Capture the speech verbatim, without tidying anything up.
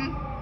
Mm-hmm.